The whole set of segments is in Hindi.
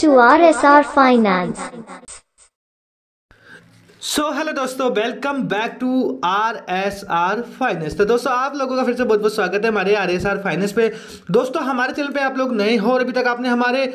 to RSR Finance. So, hello दोस्तों, welcome back to RSR Finance। तो दोस्तों आप लोगों का फिर से बहुत बहुत स्वागत है हमारे RSR Finance पे। दोस्तों हमारे चैनल पे आप लोग नए हो और अभी तक आपने हमारे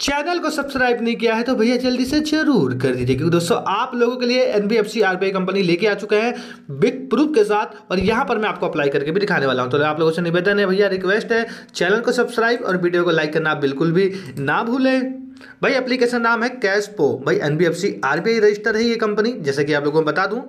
चैनल को सब्सक्राइब नहीं किया है तो भैया जल्दी से जरूर कर दीजिए, क्योंकि दोस्तों आप लोगों के लिए NBFC RBI कंपनी लेके आ चुके हैं बिग प्रूफ के साथ, और यहाँ पर मैं आपको अप्लाई करके भी दिखाने वाला हूँ। तो आप लोगों से निवेदन है भैया, रिक्वेस्ट है, चैनल को सब्सक्राइब और वीडियो को लाइक करना बिल्कुल भी ना भूलें। भाई एप्लीकेशन नाम है कैशपो। भाई NBFC RBI रजिस्टर है ये कंपनी, जैसे कि आप लोगों को बता दूँ।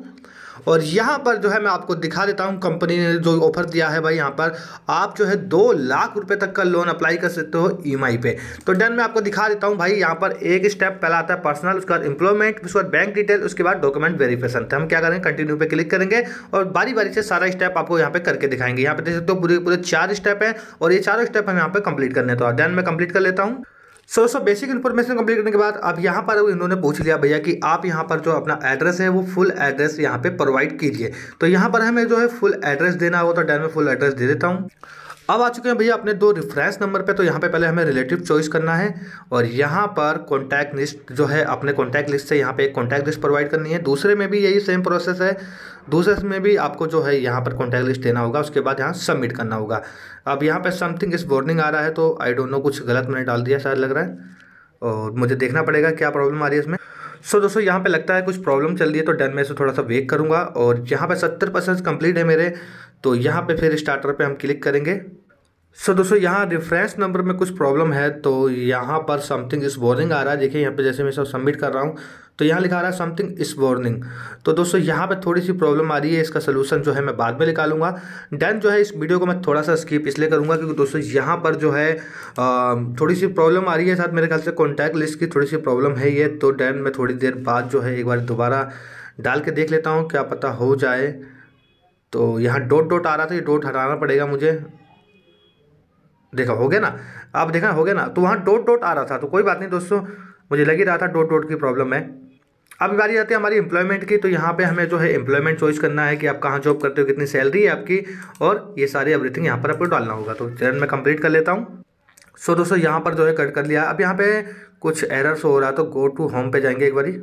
और यहाँ पर जो है मैं आपको दिखा देता हूँ कंपनी ने जो ऑफर दिया है। भाई यहाँ पर आप जो है 2 लाख रुपए तक का लोन अप्लाई कर सकते हो EMI पे। तो डन मैं आपको दिखा देता हूँ। भाई यहाँ पर एक स्टेप पहला आता है पर्सनल, उसके बाद एम्प्लॉयमेंट, उसके बाद बैंक डिटेल, उसके बाद डॉक्यूमेंट वेरिफिकेशन। तो हम क्या करेंगे, कंटिन्यू पे क्लिक करेंगे और बारी बारी से सारा स्टेप आपको यहाँ पे करके दिखाएंगे। यहाँ पे देख सकते हो पूरे 4 स्टेप है और ये चारों स्टेप हम यहाँ पे कंप्लीट करने। तो डन मैं कंप्लीट कर लेता हूँ। सो बेसिक इन्फॉर्मेशन कंप्लीट करने के बाद अब यहाँ पर इन्होंने पूछ लिया भैया कि आप यहाँ पर जो अपना एड्रेस है वो फुल एड्रेस यहाँ पे प्रोवाइड कीजिए। तो यहाँ पर हमें जो है फुल एड्रेस देना होगा, तो डन में फुल एड्रेस दे देता हूँ। अब आ चुके हैं भैया अपने 2 रेफरेंस नंबर पे। तो यहाँ पे पहले हमें रिलेटिव चॉइस करना है और यहाँ पर कॉन्टैक्ट लिस्ट जो है अपने कॉन्टैक्ट लिस्ट से यहाँ पे एक कॉन्टैक्ट लिस्ट प्रोवाइड करनी है। दूसरे में भी यही सेम प्रोसेस है, दूसरे में भी आपको जो है यहाँ पर कॉन्टैक्ट लिस्ट देना होगा, उसके बाद यहाँ सबमिट करना होगा। अब यहाँ पर समथिंग इज वार्निंग आ रहा है, तो आई डोंट नो कुछ गलत मैंने डाल दिया शायद लग रहा है, और मुझे देखना पड़ेगा क्या प्रॉब्लम आ रही है इसमें। सो दोस्तों यहाँ पे लगता है कुछ प्रॉब्लम चल रही है, तो डन में से थोड़ा सा वेट करूँगा। और यहाँ पे 70% कंप्लीट है मेरे, तो यहाँ पे फिर स्टार्टर पे हम क्लिक करेंगे। सो दोस्तों यहाँ रेफरेंस नंबर में कुछ प्रॉब्लम है, तो यहाँ पर समथिंग इज वार्निंग आ रहा है। देखिए यहाँ पे जैसे मैं सब सबमिट कर रहा हूँ तो यहाँ लिखा आ रहा है समथिंग इज वार्निंग। तो दोस्तों यहाँ पे थोड़ी सी प्रॉब्लम आ रही है, इसका सलूशन जो है मैं बाद में निकालूंगा। डन जो है इस वीडियो को मैं थोड़ा सा स्किप इसलिए करूँगा क्योंकि दोस्तों यहाँ पर जो है थोड़ी सी प्रॉब्लम आ रही है, साथ मेरे ख्याल से कॉन्टैक्ट लिस्ट की थोड़ी सी प्रॉब्लम है ये। तो डन मैं थोड़ी देर बाद जो है एक बार दोबारा डाल के देख लेता हूँ, क्या पता हो जाए। तो यहाँ डॉट डॉट आ रहा था, ये डॉट हटाना पड़ेगा मुझे। देखा हो गया ना, आप देखा हो गया ना। तो वहाँ डॉट डॉट आ रहा था, तो कोई बात नहीं दोस्तों, मुझे लग ही रहा था डॉट डॉट की प्रॉब्लम है। अब बारी आती है हमारी एम्प्लॉयमेंट की। तो यहाँ पे हमें जो है एम्प्लॉयमेंट चॉइस करना है कि आप कहाँ जॉब करते हो, कितनी सैलरी है आपकी, और ये सारी एवरीथिंग यहाँ पर आपको डालना होगा। तो चरण मैं कंप्लीट कर लेता हूँ। सो दोस्तों यहाँ पर जो है कट कर लिया। अब यहाँ पे कुछ एरर्स हो रहा है, तो गो टू होम पे जाएंगे एक बारी,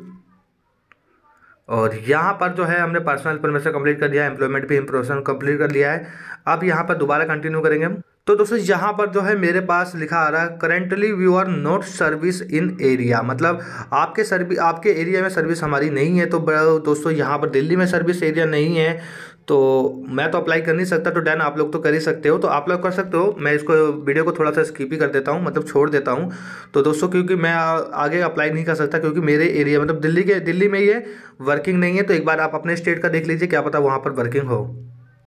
और यहाँ पर जो है हमने पर्सनल इन्फॉर्मेशन कंप्लीट कर दिया है, एम्प्लॉयमेंट भी इंफॉर्मेशन कंप्लीट कर लिया है। अब यहाँ पर दोबारा कंटिन्यू करेंगे हम। तो दोस्तों यहाँ पर जो है मेरे पास लिखा आ रहा है currently you are not service in area, मतलब आपके एरिया में सर्विस हमारी नहीं है। तो दोस्तों यहाँ पर दिल्ली में सर्विस एरिया नहीं है, तो मैं तो अप्लाई कर नहीं सकता। तो डन आप लोग तो कर ही सकते हो, तो आप लोग कर सकते हो। मैं इसको वीडियो को थोड़ा सा स्किप ही कर देता हूँ, मतलब छोड़ देता हूँ। तो दोस्तों क्योंकि मैं आगे अप्लाई नहीं कर सकता, क्योंकि मेरे एरिया मतलब दिल्ली में ये वर्किंग नहीं है। तो एक बार आप अपने स्टेट का देख लीजिए, क्या पता वहाँ पर वर्किंग हो।